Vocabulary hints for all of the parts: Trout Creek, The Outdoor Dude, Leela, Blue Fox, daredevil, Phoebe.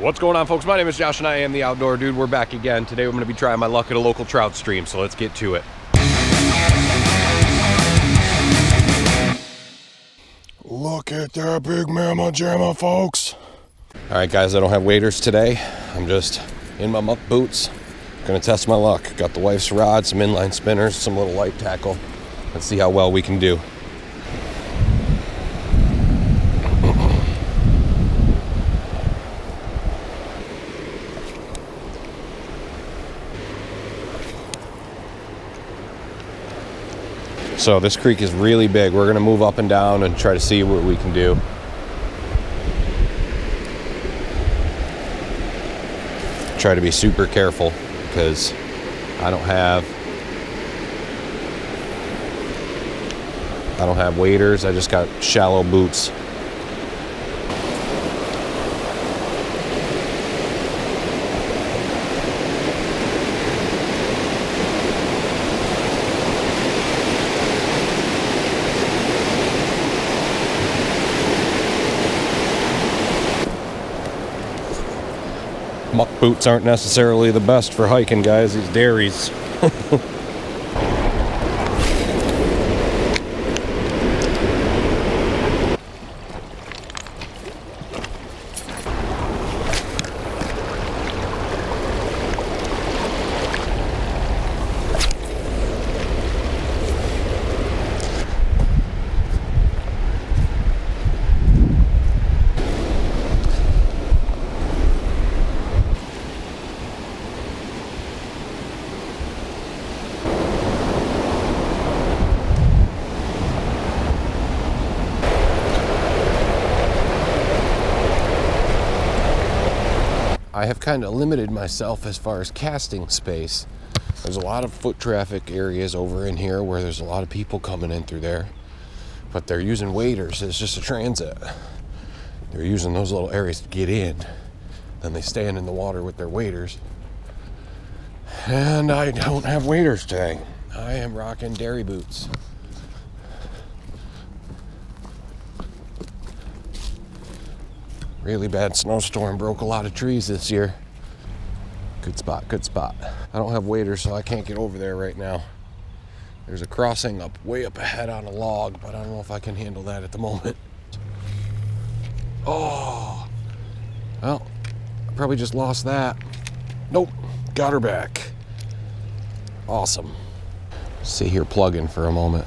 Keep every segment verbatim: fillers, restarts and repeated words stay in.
What's going on, folks? My name is Josh and I am the Outdoor Dude. We're back again. Today I'm going to be trying my luck at a local trout stream, so let's get to it. Look at that big mama jamma, folks. All right, guys, I don't have waders today. I'm just in my muck boots. Going to test my luck. Got the wife's rod, some inline spinners, some little light tackle. Let's see how well we can do. So this creek is really big. We're gonna move up and down and try to see what we can do. Try to be super careful because I don't have, I don't have waders. I just got shallow boots. Muck boots aren't necessarily the best for hiking, guys, these dairies. I have kind of limited myself as far as casting space. There's a lot of foot traffic areas over in here where there's a lot of people coming in through there, but they're using waders. It's just a transit. They're using those little areas to get in. Then they stand in the water with their waders. And I don't have waders today. I am rocking dairy boots. Really bad snowstorm, broke a lot of trees this year. Good spot, good spot. I don't have waders, so I can't get over there right now. There's a crossing up way up ahead on a log, but I don't know if I can handle that at the moment. Oh, well, I probably just lost that. Nope, got her back. Awesome. Sit here plugging for a moment.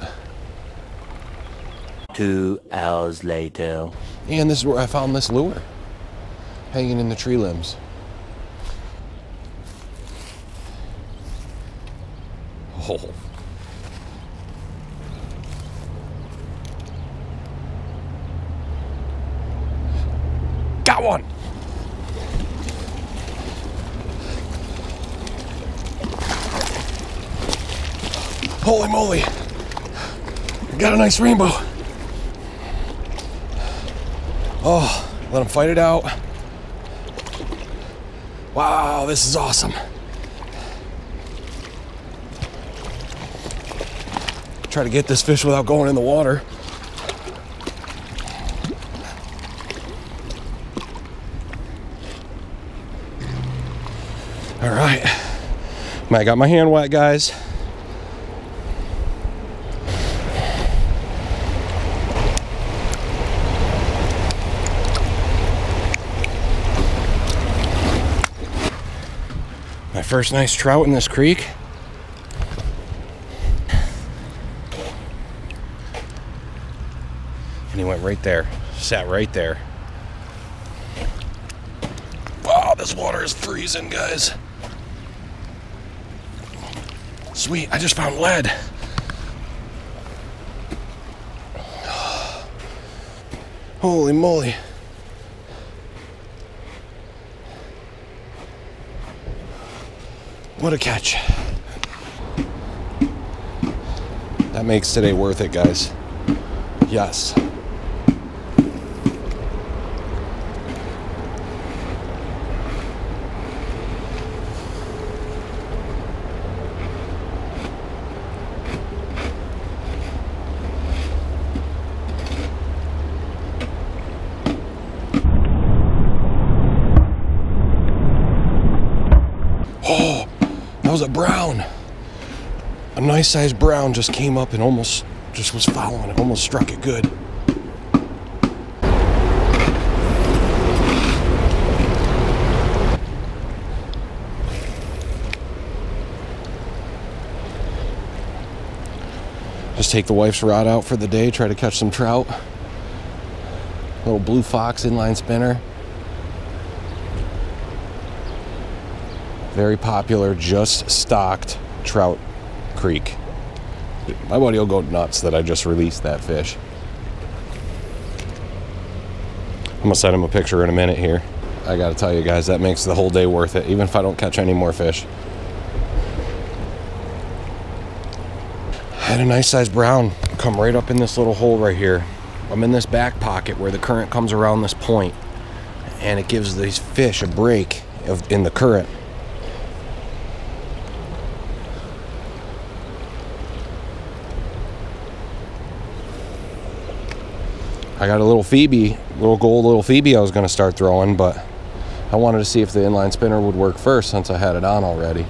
Two hours later. And this is where I found this lure, hanging in the tree limbs. Oh. Got one. Holy moly. Got a nice rainbow. Oh, let them fight it out. Wow, this is awesome. Try to get this fish without going in the water. All right. I got my hand wet, guys. My first nice trout in this creek. And he went right there, sat right there. Wow, this water is freezing, guys. Sweet, I just found lead. Holy moly. What a catch. That makes today worth it, guys. Yes. Oh, that was a brown. A nice sized brown just came up and almost just was following it, almost struck it good. Just take the wife's rod out for the day, try to catch some trout. Little Blue Fox inline spinner. Very popular, just stocked Trout Creek. My buddy will go nuts that I just released that fish. I'm gonna send him a picture in a minute here. I gotta tell you guys, that makes the whole day worth it, even if I don't catch any more fish. Had a nice sized brown come right up in this little hole right here. I'm in this back pocket where the current comes around this point, and it gives these fish a break of, in the current. I got a little Phoebe, little gold little Phoebe I was gonna start throwing, but I wanted to see if the inline spinner would work first since I had it on already.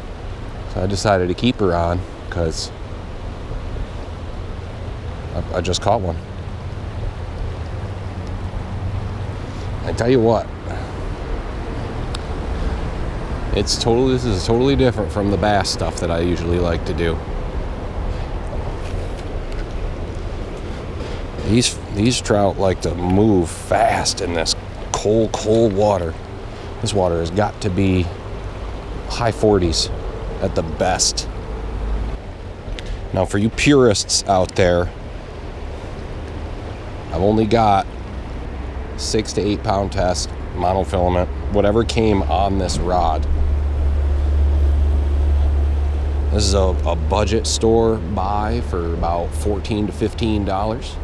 So I decided to keep her on because I just caught one. I tell you what, it's totally, this is totally different from the bass stuff that I usually like to do. These, these trout like to move fast in this cold, cold water. This water has got to be high forties at the best. Now for you purists out there, I've only got six to eight pound test, monofilament, whatever came on this rod. This is a, a budget store buy for about fourteen to fifteen dollars.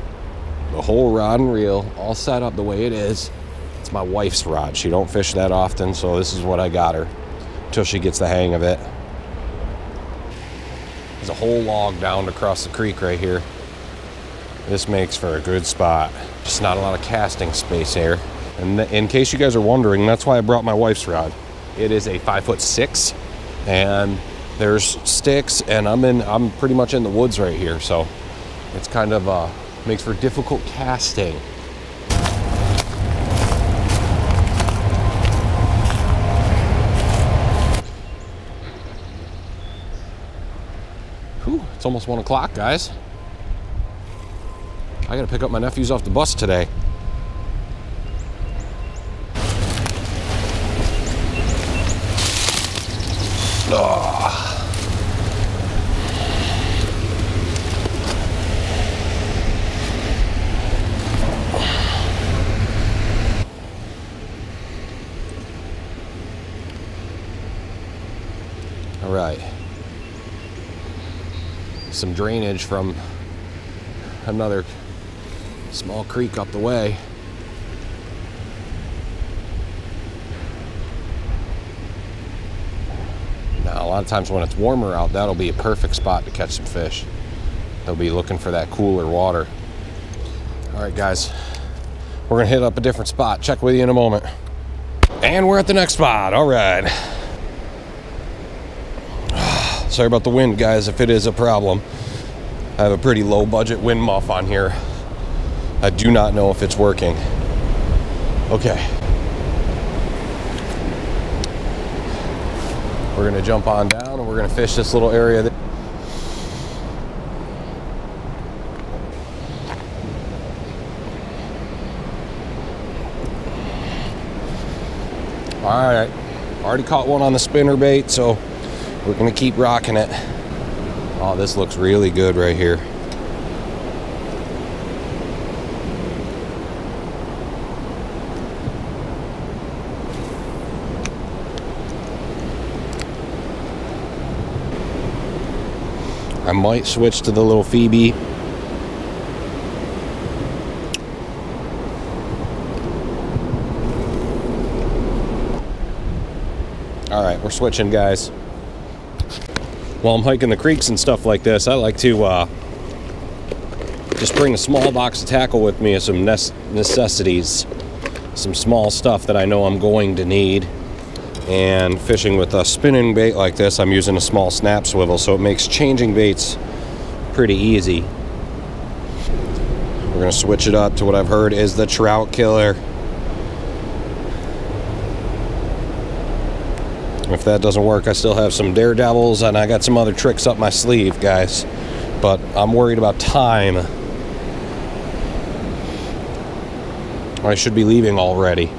The whole rod and reel, all set up the way it is. It's my wife's rod. She don't fish that often, so this is what I got her until she gets the hang of it. There's a whole log down across the creek right here. This makes for a good spot. Just not a lot of casting space here. And in case you guys are wondering, that's why I brought my wife's rod. It is a five foot six, and there's sticks, and I'm in, I'm pretty much in the woods right here. So it's kind of uh, makes for difficult casting. Whew, it's almost one o'clock, guys. I gotta pick up my nephews off the bus today. Oh. All right. Some drainage from another small creek up the way. Now, a lot of times when it's warmer out, that'll be a perfect spot to catch some fish. They'll be looking for that cooler water. All right, guys, we're gonna hit up a different spot. Check with you in a moment. And we're at the next spot, all right. Sorry about the wind, guys, if it is a problem. I have a pretty low budget wind muff on here. I do not know if it's working. Okay. We're gonna jump on down and we're gonna fish this little area. That All right, already caught one on the spinner bait, so we're gonna keep rocking it. Oh, this looks really good right here. I might switch to the little Phoebe. All right, we're switching, guys. While I'm hiking the creeks and stuff like this, I like to uh, just bring a small box of tackle with me and some necessities, some small stuff that I know I'm going to need. and fishing with a spinning bait like this, I'm using a small snap swivel, so it makes changing baits pretty easy. We're gonna switch it up to what I've heard is the trout killer. If that doesn't work, I still have some daredevils and I got some other tricks up my sleeve, guys, but I'm worried about time. I should be leaving already.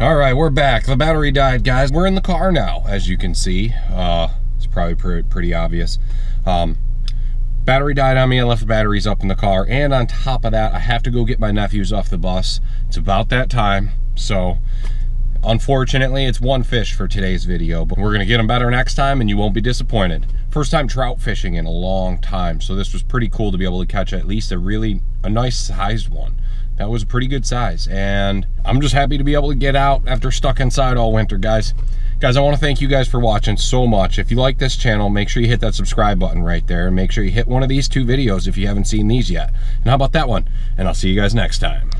All right, we're back. The battery died, guys. We're in the car now, as you can see. Uh, it's probably pretty, pretty obvious. Um, Battery died on me, I left the batteries up in the car, and on top of that, I have to go get my nephews off the bus. It's about that time, so unfortunately, it's one fish for today's video, but we're gonna get them better next time, and you won't be disappointed. First time trout fishing in a long time, so this was pretty cool to be able to catch at least a really, a nice sized one. That was a pretty good size, and I'm just happy to be able to get out after stuck inside all winter, guys. Guys, I want to thank you guys for watching so much. If you like this channel, make sure you hit that subscribe button right there. And make sure you hit one of these two videos if you haven't seen these yet. And how about that one? And I'll see you guys next time.